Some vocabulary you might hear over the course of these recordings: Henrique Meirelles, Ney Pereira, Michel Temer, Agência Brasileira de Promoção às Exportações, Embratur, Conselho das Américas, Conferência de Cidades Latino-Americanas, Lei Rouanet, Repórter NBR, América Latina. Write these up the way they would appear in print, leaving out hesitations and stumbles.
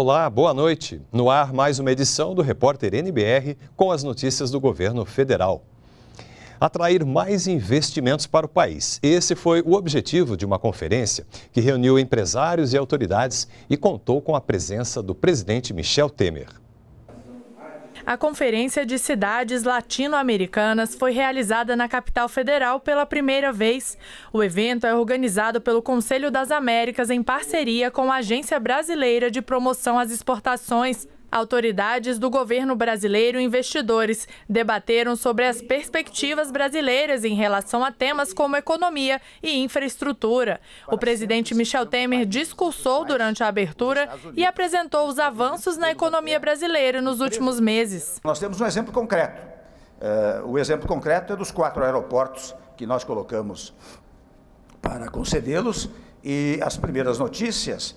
Olá, boa noite. No ar, mais uma edição do Repórter NBR com as notícias do governo federal. Atrair mais investimentos para o país. Esse foi o objetivo de uma conferência que reuniu empresários e autoridades e contou com a presença do presidente Michel Temer. A Conferência de Cidades Latino-Americanas foi realizada na capital federal pela primeira vez. O evento é organizado pelo Conselho das Américas em parceria com a Agência Brasileira de Promoção às Exportações. Autoridades do governo brasileiro e investidores debateram sobre as perspectivas brasileiras em relação a temas como economia e infraestrutura. O presidente Michel Temer discursou durante a abertura e apresentou os avanços na economia brasileira nos últimos meses. Nós temos um exemplo concreto. O exemplo concreto é dos 4 aeroportos que nós colocamos para concedê-los, e as primeiras notícias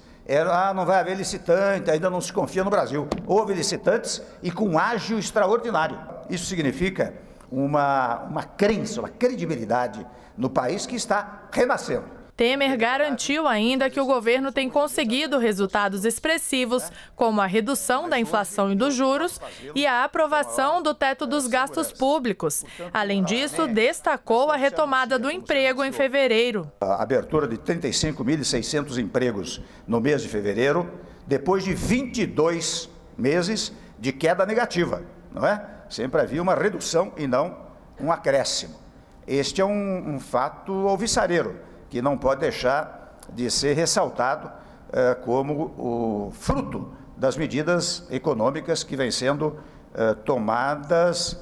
não vai haver licitante, ainda não se confia no Brasil. Houve licitantes e com um ágio extraordinário. Isso significa uma crença, uma credibilidade no país que está renascendo. Temer garantiu ainda que o governo tem conseguido resultados expressivos, como a redução da inflação e dos juros e a aprovação do teto dos gastos públicos. Além disso, destacou a retomada do emprego em fevereiro. A abertura de 35.600 empregos no mês de fevereiro, depois de 22 meses de queda negativa, não é? Sempre havia uma redução e não um acréscimo. Este é um fato alvissareiro, que não pode deixar de ser ressaltado como o fruto das medidas econômicas que vêm sendo tomadas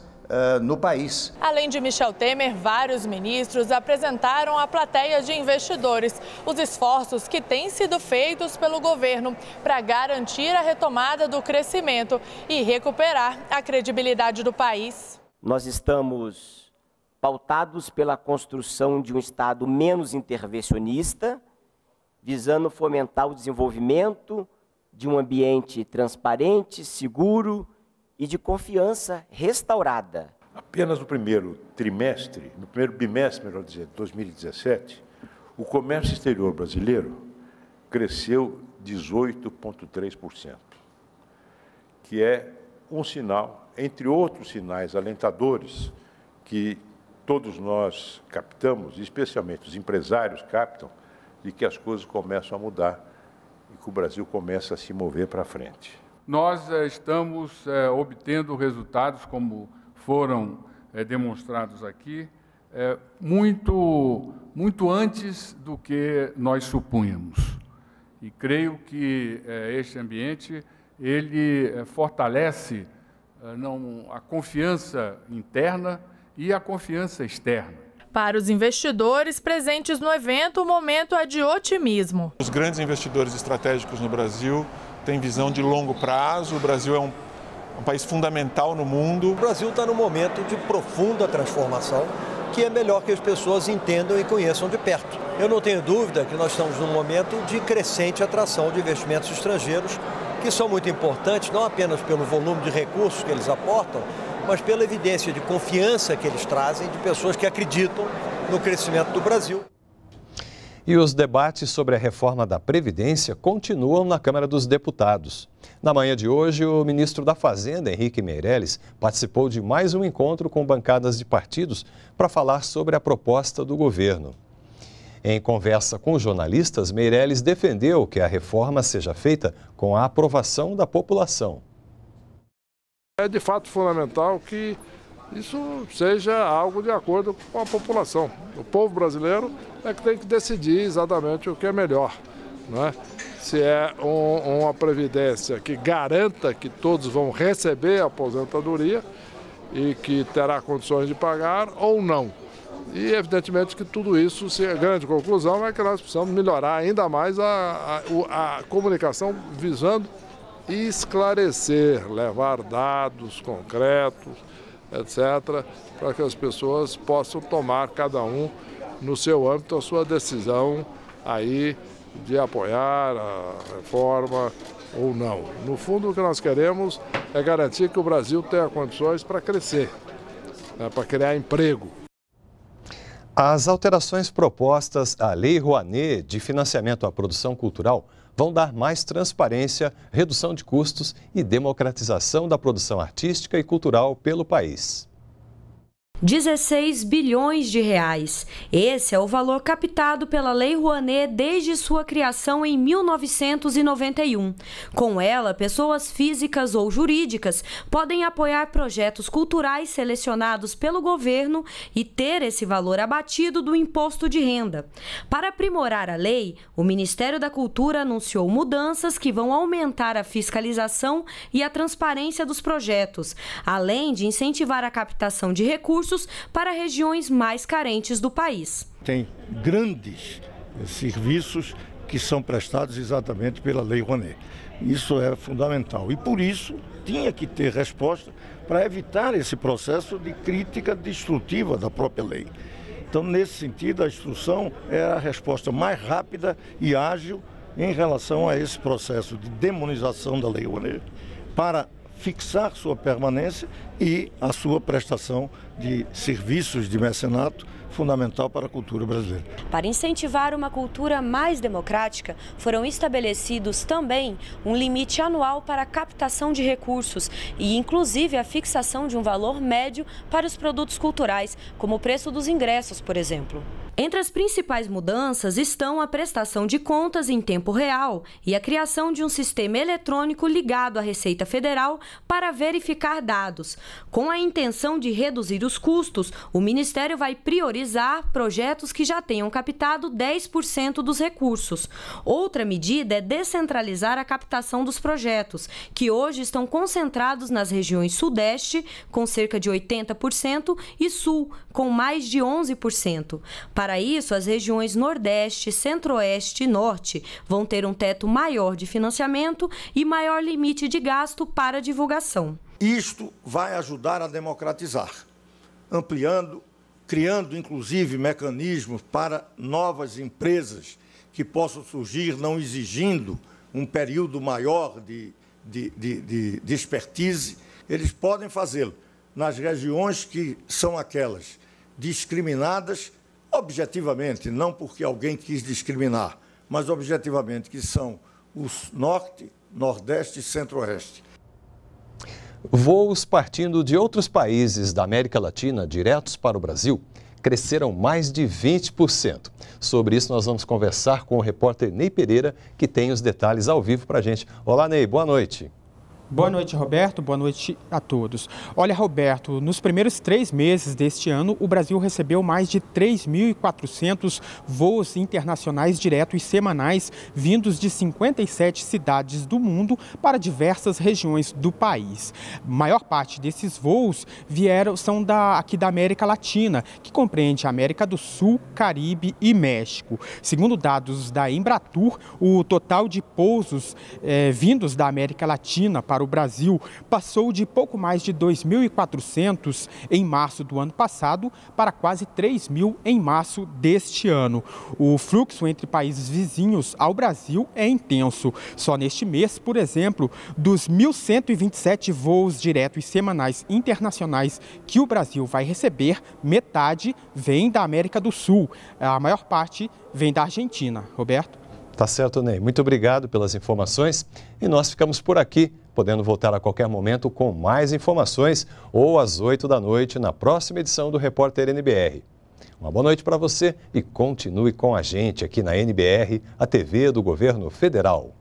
no país. Além de Michel Temer, vários ministros apresentaram à plateia de investidores os esforços que têm sido feitos pelo governo para garantir a retomada do crescimento e recuperar a credibilidade do país. Nós estamos pautados pela construção de um Estado menos intervencionista, visando fomentar o desenvolvimento de um ambiente transparente, seguro e de confiança restaurada. Apenas no primeiro bimestre, melhor dizer, de 2017, o comércio exterior brasileiro cresceu 18,3%, que é um sinal, entre outros sinais alentadores, que todos nós captamos, especialmente os empresários captam, de que as coisas começam a mudar e que o Brasil começa a se mover para frente. Nós estamos obtendo resultados, como foram demonstrados aqui, muito antes do que nós supunhamos. E creio que este ambiente ele fortalece a confiança interna e a confiança externa. Para os investidores presentes no evento, o momento é de otimismo. Os grandes investidores estratégicos no Brasil têm visão de longo prazo. O Brasil é um país fundamental no mundo. O Brasil está num momento de profunda transformação, que é melhor que as pessoas entendam e conheçam de perto. Eu não tenho dúvida que nós estamos num momento de crescente atração de investimentos estrangeiros, que são muito importantes, não apenas pelo volume de recursos que eles aportam, mas pela evidência de confiança que eles trazem, de pessoas que acreditam no crescimento do Brasil. E os debates sobre a reforma da Previdência continuam na Câmara dos Deputados. Na manhã de hoje, o ministro da Fazenda, Henrique Meirelles, participou de mais um encontro com bancadas de partidos para falar sobre a proposta do governo. Em conversa com jornalistas, Meirelles defendeu que a reforma seja feita com a aprovação da população. É de fato fundamental que isso seja algo de acordo com a população. O povo brasileiro é que tem que decidir exatamente o que é melhor, né? Se é uma previdência que garanta que todos vão receber a aposentadoria e que terá condições de pagar ou não. E evidentemente que tudo isso, a grande conclusão é que nós precisamos melhorar ainda mais a comunicação visando esclarecer, levar dados concretos, etc., para que as pessoas possam tomar, cada um, no seu âmbito, a sua decisão aí de apoiar a reforma ou não. No fundo, o que nós queremos é garantir que o Brasil tenha condições para crescer, né, para criar emprego. As alterações propostas à Lei Rouanet de financiamento à produção cultural vão dar mais transparência, redução de custos e democratização da produção artística e cultural pelo país. 16 bilhões de reais. Esse é o valor captado pela Lei Rouanet desde sua criação em 1991. Com ela, pessoas físicas ou jurídicas podem apoiar projetos culturais selecionados pelo governo e ter esse valor abatido do imposto de renda. Para aprimorar a lei, o Ministério da Cultura anunciou mudanças que vão aumentar a fiscalização e a transparência dos projetos, além de incentivar a captação de recursos para regiões mais carentes do país. Tem grandes serviços que são prestados exatamente pela Lei Rouanet. Isso é fundamental e, por isso, tinha que ter resposta para evitar esse processo de crítica destrutiva da própria lei. Então, nesse sentido, a instrução era a resposta mais rápida e ágil em relação a esse processo de demonização da Lei Rouanet para fixar sua permanência e a sua prestação de serviços de mecenato, fundamental para a cultura brasileira. Para incentivar uma cultura mais democrática, foram estabelecidos também um limite anual para a captação de recursos e, inclusive, a fixação de um valor médio para os produtos culturais, como o preço dos ingressos, por exemplo. Entre as principais mudanças estão a prestação de contas em tempo real e a criação de um sistema eletrônico ligado à Receita Federal para verificar dados. Com a intenção de reduzir os custos, o Ministério vai priorizar projetos que já tenham captado 10% dos recursos. Outra medida é descentralizar a captação dos projetos, que hoje estão concentrados nas regiões Sudeste, com cerca de 80%, e Sul, com mais de 11%. Para isso, as regiões Nordeste, Centro-Oeste e Norte vão ter um teto maior de financiamento e maior limite de gasto para divulgação. Isto vai ajudar a democratizar, ampliando, criando inclusive mecanismos para novas empresas que possam surgir, não exigindo um período maior de expertise. Eles podem fazê-lo nas regiões que são aquelas discriminadas, objetivamente, não porque alguém quis discriminar, mas objetivamente, que são os Norte, Nordeste e Centro-Oeste. Voos partindo de outros países da América Latina diretos para o Brasil cresceram mais de 20%. Sobre isso, nós vamos conversar com o repórter Ney Pereira, que tem os detalhes ao vivo para a gente. Olá, Ney, boa noite. Boa noite, Roberto. Boa noite a todos. Olha, Roberto, nos primeiros 3 meses deste ano, o Brasil recebeu mais de 3.400 voos internacionais diretos e semanais vindos de 57 cidades do mundo para diversas regiões do país. A maior parte desses voos são aqui da América Latina, que compreende a América do Sul, Caribe e México. Segundo dados da Embratur, o total de pousos vindos da América Latina para o Brasil passou de pouco mais de 2.400 em março do ano passado para quase 3.000 em março deste ano. O fluxo entre países vizinhos ao Brasil é intenso. Só neste mês, por exemplo, dos 1.127 voos diretos e semanais internacionais que o Brasil vai receber, metade vem da América do Sul. A maior parte vem da Argentina. Roberto? Tá certo, Ney. Muito obrigado pelas informações. E nós ficamos por aqui, podendo voltar a qualquer momento com mais informações ou às 20h na próxima edição do Repórter NBR. Uma boa noite para você e continue com a gente aqui na NBR, a TV do Governo Federal.